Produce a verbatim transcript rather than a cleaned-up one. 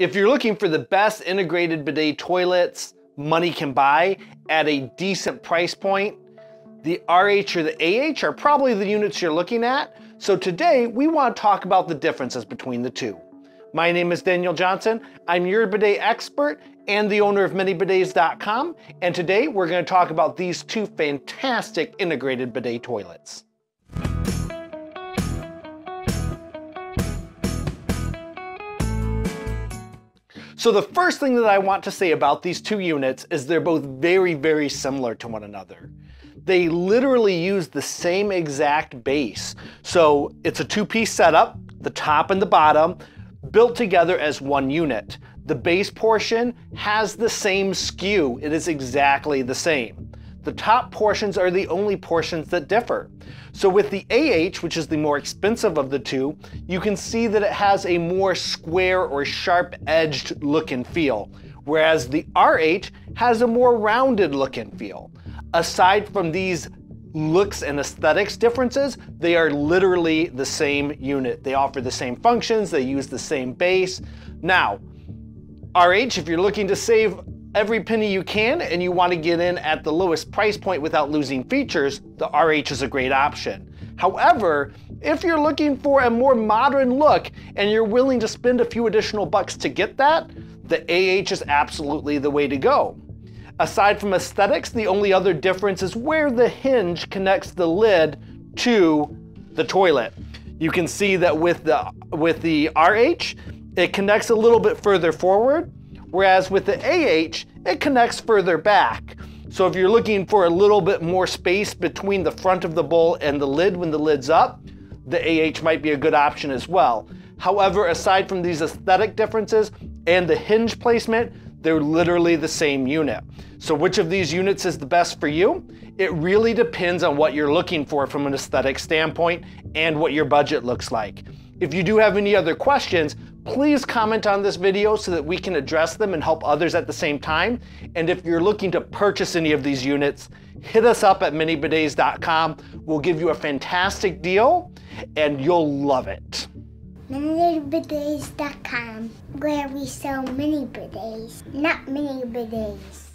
If you're looking for the best integrated bidet toilets money can buy at a decent price point, the R H or the A H are probably the units you're looking at. So today we want to talk about the differences between the two. My name is Daniel Johnson. I'm your bidet expert and the owner of Many Bidets dot com. And today we're going to talk about these two fantastic integrated bidet toilets. So the first thing that I want to say about these two units is they're both very, very similar to one another. They literally use the same exact base. So it's a two-piece setup, the top and the bottom, built together as one unit. The base portion has the same skew. It is exactly the same. The top portions are the only portions that differ. So with the A H, which is the more expensive of the two, you can see that it has a more square or sharp-edged look and feel, whereas the R H has a more rounded look and feel. Aside from these looks and aesthetics differences, they are literally the same unit. They offer the same functions, they use the same base. Now, R H, if you're looking to save every penny you can and you want to get in at the lowest price point without losing features, the R H is a great option. However, if you're looking for a more modern look and you're willing to spend a few additional bucks to get that, the A H is absolutely the way to go. Aside from aesthetics, the only other difference is where the hinge connects the lid to the toilet. You can see that with the, with the R H, it connects a little bit further forward, whereas with the A H, it connects further back. So if you're looking for a little bit more space between the front of the bowl and the lid when the lid's up, the A H might be a good option as well. However, aside from these aesthetic differences and the hinge placement, they're literally the same unit. So which of these units is the best for you? It really depends on what you're looking for from an aesthetic standpoint and what your budget looks like. If you do have any other questions, please comment on this video so that we can address them and help others at the same time. And if you're looking to purchase any of these units, hit us up at Many Bidets dot com. We'll give you a fantastic deal and you'll love it. Many Bidets dot com, where we sell mini bidets, not mini bidets.